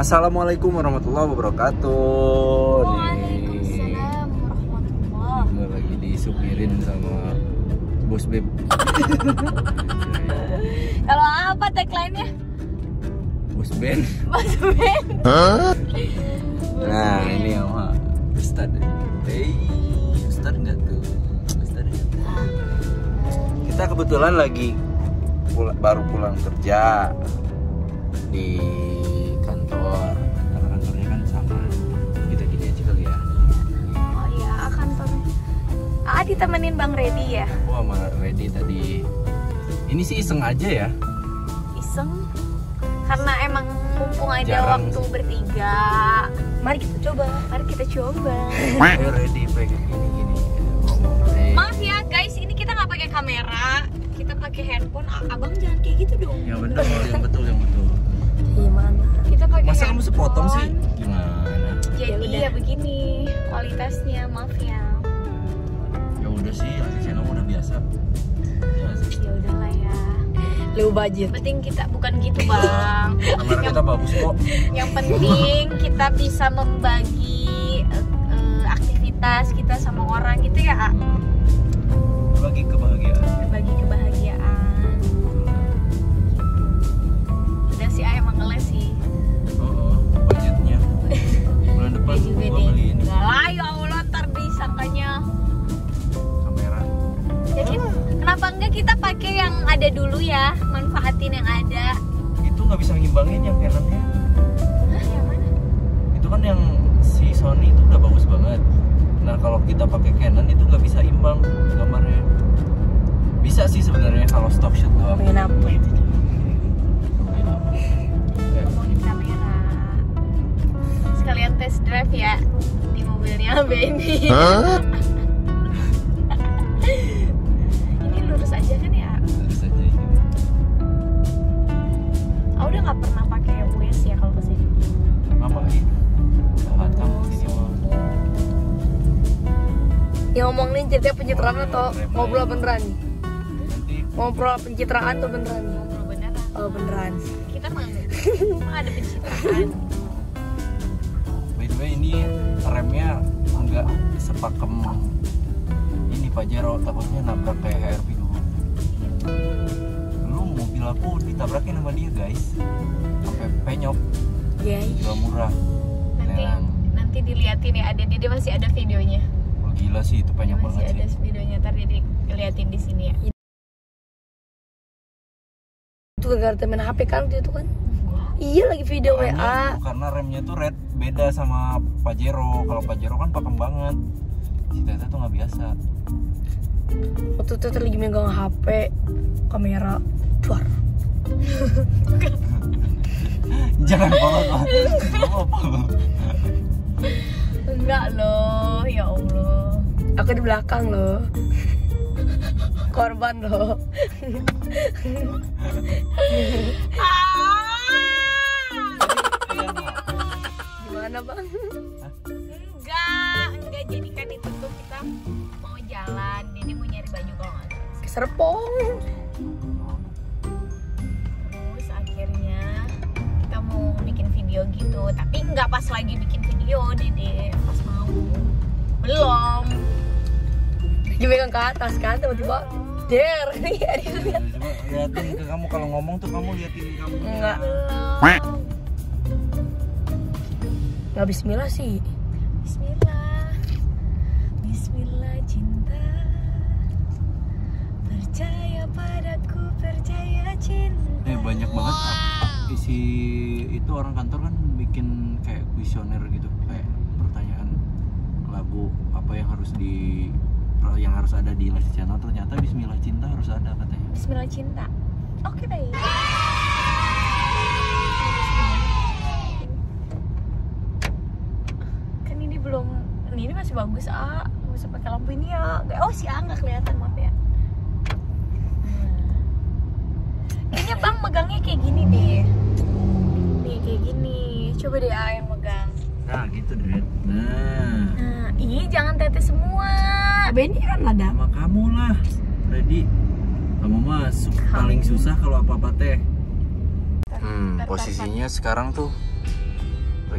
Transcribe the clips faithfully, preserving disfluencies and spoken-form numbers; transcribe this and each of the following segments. Assalamualaikum warahmatullahi wabarakatuh. Waalaikumsalam warahmatullahi wabarakatuh. Lagi disupirin sama Bos Ben. Kalau apa tagline-nya? Bos Ben. Bos Ben. Hah? Nah, ini sama Ustadz. Hey, Ustadz enggak tuh? Ustadz enggak tuh? Kita kebetulan lagi pula, baru pulang kerja di kantor. Kantor-kantornya kan sama. Kita gini aja kali ya. Oh iya, kantornya. Ah, ditemenin Bang Redi ya? Wah, Bang Redi tadi. Ini sih iseng aja ya. Iseng? Karena emang mumpung ada jarang waktu bertiga. Mari kita coba. Mari kita coba. Ayo Redi pegang gini-gini. Maaf ya guys, ini kita nggak pakai kamera. Kita pakai handphone. Abang jangan kayak gitu dong. Ya benar, yang betul, yang betul. Gimana? Kita pakai. Masa handphone. Kamu sepotong sih? Gimana? Jadi ya, ya begini kualitasnya, maaf ya. Ya udah sih, asisten kamu udah biasa. Ya udahlah ya. Lu budget. Penting kita bukan gitu bang. Kamera kita bagus kok. Yang penting kita bisa membagi uh, aktivitas kita sama orang gitu ya. Bagi kebahagiaan. Bagi kebahagiaan. Udah sih ah, emang ngeles sih. Oh, oh budgetnya. Bulan depan juga gua beli ini. Enggak lah ya Allah, ntar disangkanya. Kamera. Jadi kenapa enggak kita pakai yang ada dulu ya, manfaatin yang ada. Itu nggak bisa ngimbangin yang Canon-nya. Hah, yang mana? Itu kan yang si Sony itu udah bagus banget. Nah kalau kita pakai Canon itu nggak bisa imbang gambarnya. Bisa sih sebenarnya kalau stock shot doang. Pengen apa itu? Ngomongin kamera. Sekalian test drive ya di mobilnya Benny. Ngomongin cerita pencitraan atau ngobrol beneran nih? Ngobrol pencitraan atau beneran? Ngobrol beneran. Oh beneran. Kita mah ada pencitraan. By the way ini remnya agak sepakem ini Pajero, takutnya nabrak kayak H R V dulu. Dulu mobil aku ditabrakin sama dia guys, sampai penyok. Iya. Gak murah. Nanti Nelang. nanti diliatin ya, ada dia masih ada videonya. Gila sih itu banyak banget sih. Masih ada videonya, ntar jadi liatin di sini ya. Itu gara-gara main H P kan waktu itu kan? Wah. Iya lagi video W A. Itu karena remnya tuh red beda sama Pajero. Kalau Pajero kan pakem banget. Si Tata tuh nggak biasa. Waktu itu lagi megang H P, kamera duar. Jangan follow. Jangan follow. Enggak loh, ya Allah. Aku di belakang loh. Korban loh. Gimana bang? Enggak, enggak jadi kan itu tuh kita mau jalan. Ini mau nyari baju kalau nggak salah. Ke Serpong. Terus akhirnya kita mau bikin video gitu. Tapi nggak pas lagi bikin video, Dede. Pas mau. Belum. Dia pegang ke atas kan, tiba-tiba der. Iya, dia lihat. Lihatin ke kamu, kalau ngomong tuh kamu liatin kamu. Enggak. Enggak bismillah sih. Bismillah. Bismillah cinta. Percaya padaku, percaya cinta. Eh banyak banget wow. Isi itu orang kantor kan bikin kayak kuesioner gitu, kayak pertanyaan lagu apa yang harus di yang harus ada di live channel, ternyata Bismillah Cinta harus ada katanya. Bismillah Cinta. Oke, baik. Kan ini belum, ini masih bagus ah, nggak usah pakai lampu ini ya. Oh si A nggak kelihatan maaf ya. Kayaknya bang megangnya kayak gini deh. Nih kayak gini. Coba deh A yang megang. Nah gitu deh. Nah. Nah ih jangan tete semua. Benny kan ada. Sama kamu lah, Redi. Kamu mah paling susah kalau apa-apa teh. Hmm, posisinya sekarang tuh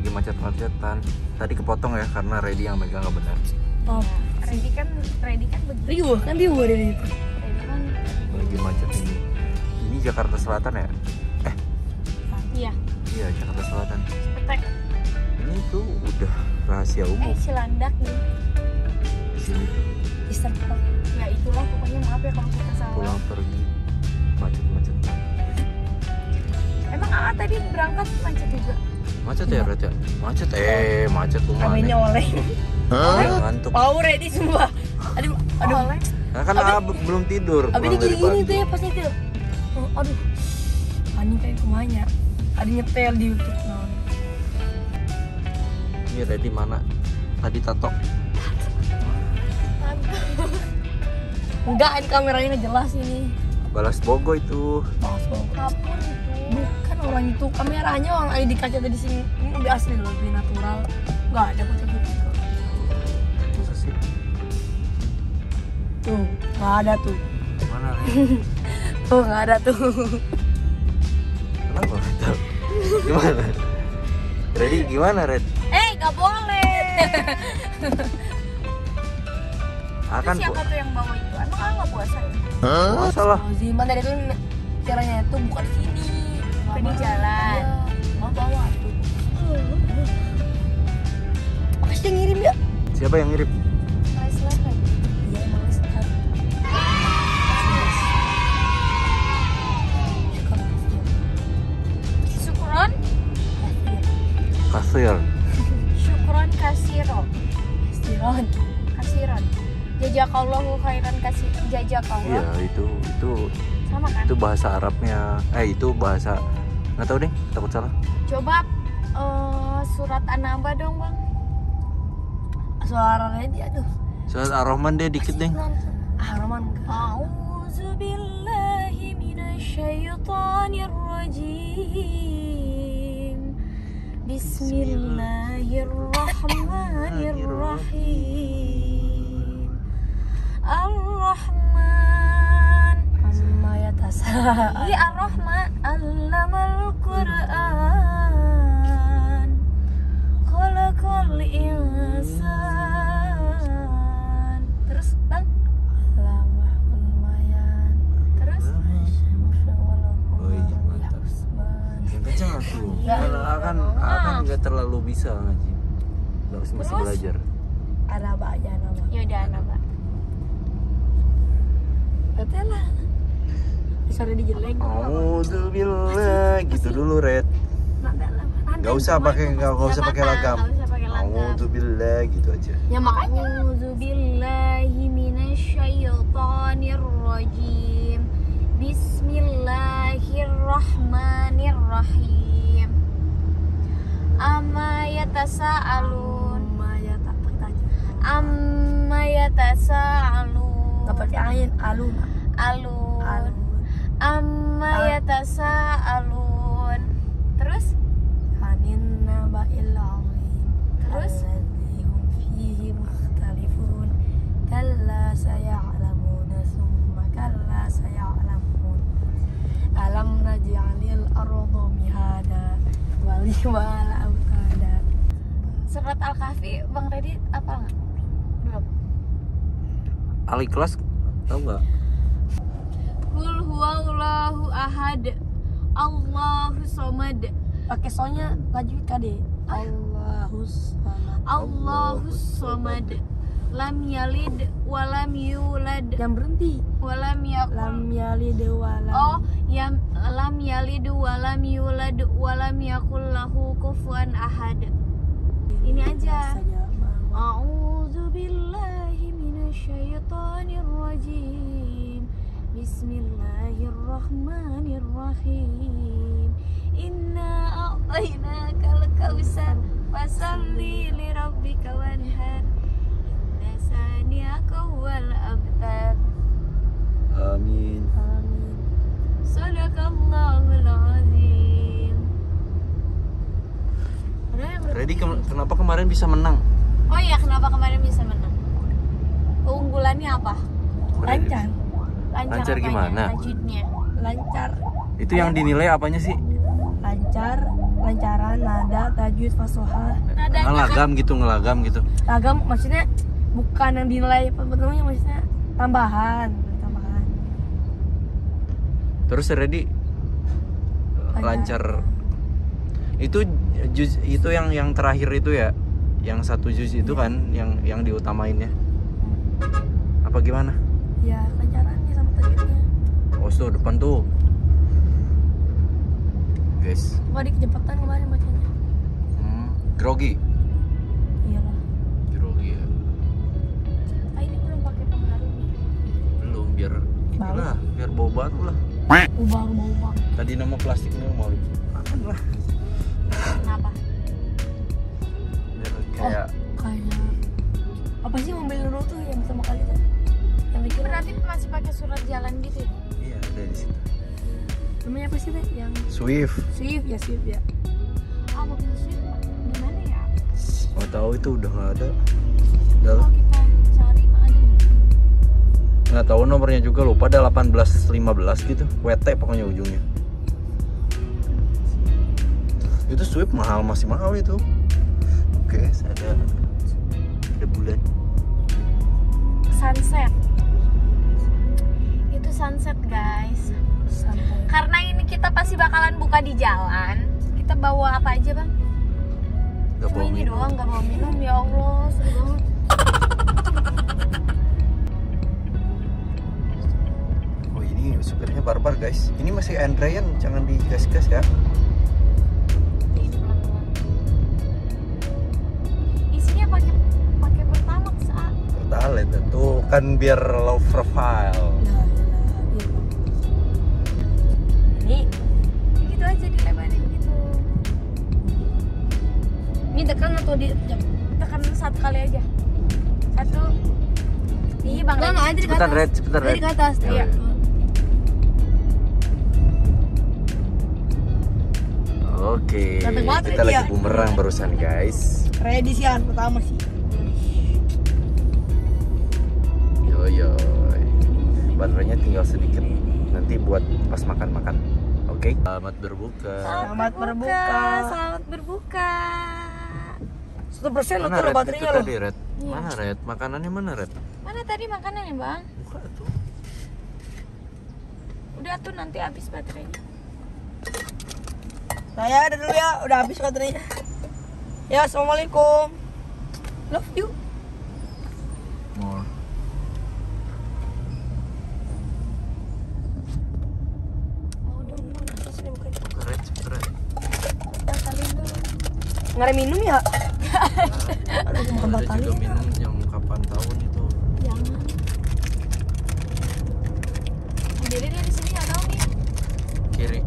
lagi macet-macetan. Tadi kepotong ya karena Redi yang megang nggak benar. Oh, Redi kan, Redi kan begitu. Redi gua kan dia dari situ. Redi kan lagi macet ini. Ini Jakarta Selatan ya? Eh? Iya. Iya Jakarta Selatan. Cepetek. Ini tuh udah rahasia umum. Eh Cilandak nih. Di sini. Di Serpong. Ya itulah pokoknya, maaf ya kalau kita salah. Pulang pergi macet-macet. Emang A A tadi berangkat macet juga? Macet ya, Red ya? Macet, eh macet lumayan. Kami nyoleh. Hah? Ngantuk. Wow, Redi sumpah. Aduh, aduh. Oleh. Nah, kan A A belum tidur. Abis ini gini-gini tuh ya, pas nyetir. Oh, aduh, panik kayak kumanya. Ada nyetel di YouTube. Nah. Ini Redi mana? Tadi tato. Enggak, ini kameranya jelas ini. Balas bogo itu. Balas bogo. Apapun itu. Bukan orang itu, kameranya orang ada di kaca tadi sini. Ini lebih asli loh, lebih natural. Enggak ada putih-putih. Masa sih? Tuh, enggak ada tuh. Mana? Tuh, enggak ada tuh. Kenapa? Gimana? Redi gimana, Red? Eh, enggak boleh. Akan siapa tuh yang bawa itu? Emang enggak puasa ya? Hah? Puasa lah. Ziman tadi tuh caranya tuh bukan sini. Ke di jalan. Mau bawa tuh. Pasti ngirim ya? Siapa yang ngirim? Mas Lestari. Iya, Mas Lestari. Syukron? Kasir. Syukron kasiro. Kasiron. Kasiron. Jazakallahu khairan kasih. Jazakallah. Iya, itu itu. Sama kan? Itu bahasa Arabnya, eh itu bahasa nggak tahu deh, takut salah. Coba uh, surat An-Naba dong bang. Suara Redi aduh. Surat Ar-Rahman deh dikit deh. Ar-Rahman. A'udzubillahi minasyaitonirrajim. Bismillahirrahmanirrahim. Ar-Rahman. Iya Ar-Rahman, allamal Qur'an, khalaqal insan. Terus bang? Alhamdulillah. Terus? Oh iya mantap. Yang kencang aku. Kalau akan akan nggak terlalu bisa ngaji. Terus masih belajar. Arab aja nama. Yaudah Arab. Betul lah. Suara di jelek. Auzubillah gitu dulu Red. Enggak usah pakai enggak usah pakai lagam. Auzubillah gitu aja. Ya makanya auzubillahi minasyaitonirrajim. Bismillahirrahmanirrahim. Amma yatasaalun. Amma yatasaalun. Enggak pakai ain alun. Alun. Alun. Amma yatasaalun. Terus anin naba'il 'azim. Terus hum fihi mukhtalifun. Kalla saya'lamun summa kalla saya'lamun. Alam naj'alil arda mihada wal jibala awtada. Surat Al-Kahfi Bang Redi apa enggak? Belum. Al-Ikhlas tahu enggak? Qul huwallahu ahad Allahu somad. Pakai soalnya tajwid kade. Allahu somad. Allahu somad. Lam yalid wa lam yulad. Jangan berhenti. Wa lam yakul. Lam yalid wa lam. Oh, ya lam yalid wa lam yulad wa lam yakul lahu kufuwan ahad. Ini aja. A'udzubillahi minasyaitonirrajim. Bismillahirrahmanirrahim. Inna a'tainakal kautsar fasalli lirabbika wanhar. Inna saniyaka huwal abtar. Amin. Amin. Sadaqallahul azim. Redi kenapa kemarin bisa menang? Oh iya, kenapa kemarin bisa menang? Keunggulannya apa? Lancar. Lancar, lancar gimana? Lancar. Itu yang dinilai apanya sih? Lancar lancaran, nada, tajwid, fasohah. Ngelagam gitu, ngelagam gitu. Lagam maksudnya bukan yang dinilai pertemuannya, maksudnya tambahan, tambahan. Terus Redi lancar. Itu juz itu yang yang terakhir itu ya, yang satu juz itu ya. Kan yang yang diutamainnya. Apa gimana? Ya, lancarannya sama tajwidnya. Oh, itu depan tuh. Guys. Tadi kecepatan kemarin bacanya. Hmm, grogi. Iyalah. Grogi ya. Ah, ini belum pakai pengaruh nih. Belum, biar inilah, biar bau baru lah. Ubang-ubang. Tadi nama plastiknya mau makan lah. Kenapa? Biar kayak oh, kayak apa sih mobil dulu tuh yang sama kali tuh? Yang bikin berarti masih pakai surat jalan gitu. Iya, ada di situ. Namanya apa sih deh yang Swift? Swift ya, Swift ya. Ah, mobil Swift di mana ya? Oh, tahu itu udah nggak ada. Udah. Kalau kita cari mah ada. Nggak tahu nomornya juga lupa, ada delapan belas lima belas gitu. W T pokoknya ujungnya. Itu Swift mahal, masih mahal itu. Oke, ada ada bulan. Sunset. Itu sunset, guys. Sampai. Karena ini kita pasti bakalan buka di jalan. Kita bawa apa aja, Bang? Gak bawa ini minum. Doang, gak bawa minum. Ya Allah, seru. Oh, ini supirnya barbar, guys. Ini masih Andrean, jangan digas-gas ya. Ini pelan-pelan. Isinya pakai pakai Pertalite saat. Pertalite itu kan biar low profile. Nah. Gitu aja dilebarin gitu. Ini tekan atau di tekan satu kali aja. Satu. Ih, Bang. Enggak aja ke atas. Cepetan, Red. Ke atas. Iya. Oke. Kita lagi bumerang barusan, guys. Ready sian pertama sih. Yo yo. Baterainya tinggal sedikit. Nanti buat pas makan-makan. Oke. Okay. Selamat berbuka. Selamat, selamat berbuka. berbuka. Selamat berbuka. seratus persen lo tuh baterainya lo. Tadi Red. Iya. Mana Red? Makanannya mana Red? Mana tadi makanannya, Bang? Buka tuh. Udah tuh nanti habis baterainya. Saya ada dulu ya, udah habis baterainya. Ya, assalamualaikum. Love you. More. Nggak ada minum ya? Ada, ada juga minum yang kapan tahun itu. Jangan. Jadi dia di sini nggak tahu nih. Kiri.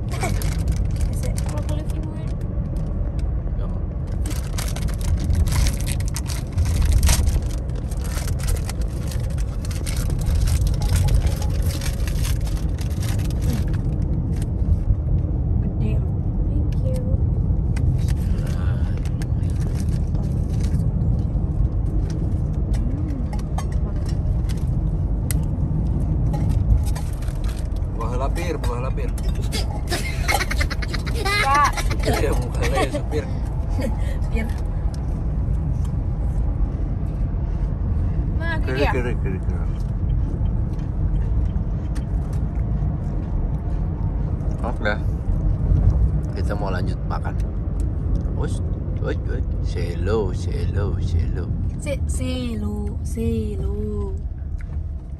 Oke, kita mau lanjut makan. Us, us, us, selo, selo, selo. Se, selo, selo.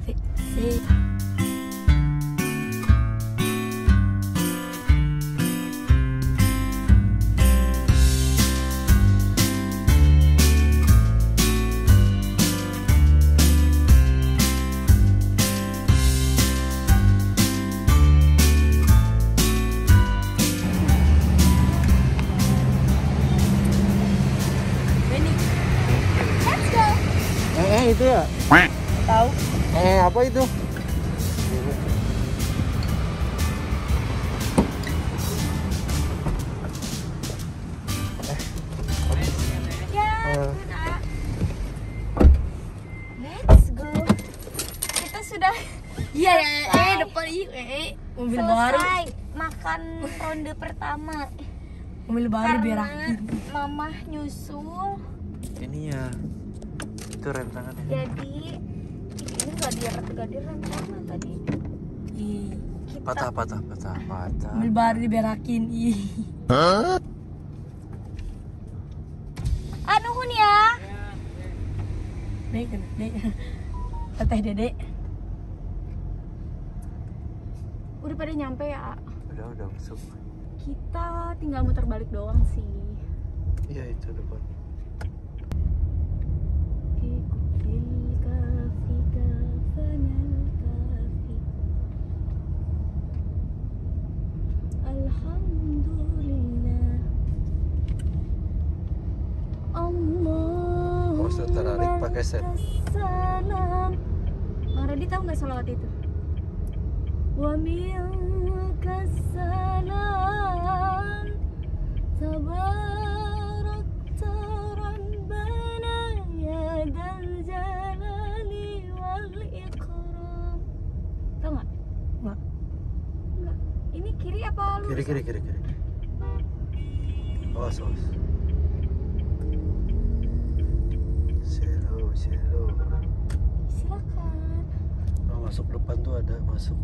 Se, se. Itu ya? Tahu? Eh, apa itu? Ya, uh. Let's go. Kita sudah iya, eh depan eh mobil baru. Makan ronde pertama. mobil baru biar aktif. Mama nyusul. Ini ya. Itu rem tangannya. Jadi ini enggak dia enggak dia rem tangan tadi. Ih. Patah, patah, patah, patah. Mobil baru diberakin. Ih. Hah? Aduhun ya. Dek, dek. Teteh Dedek. Udah pada nyampe ya? Udah, udah masuk. Kita tinggal muter balik doang sih. Iya, itu depan. Alhamdulillah. Allah. Kok sudah tertarik pakai set? Bang Redi tahu nggak salawat itu? Wa minkas salam tabarakta rabbana ya dzal jalali wal ikram. Tahu nggak? Nggak. Nggak. Ini kiri apa lurus? Kiri kiri kiri kiri. Awas awas. Selo selo. Silakan. Nah, masuk depan tuh ada masuk.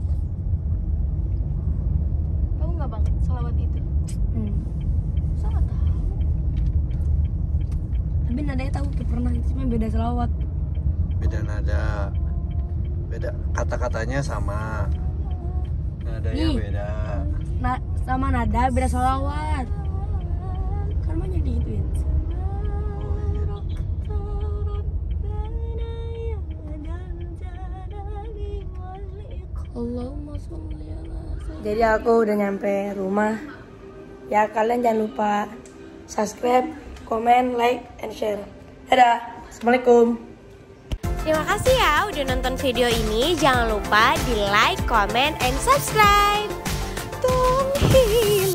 Tahu nggak bang, salawat itu? Hmm. Salah tahu. Tapi nadanya tahu tuh pernah, cuma beda salawat. Beda nada, beda kata-katanya sama. Nadanya nih. Beda. Na sama nada beda salawat. Kan mau jadi gituin. Allahumma sholli ala. Jadi aku udah nyampe rumah. Ya kalian jangan lupa subscribe, komen, like, and share. Dadah, assalamualaikum. Terima kasih ya udah nonton video ini. Jangan lupa di like, comment, and subscribe. Tung.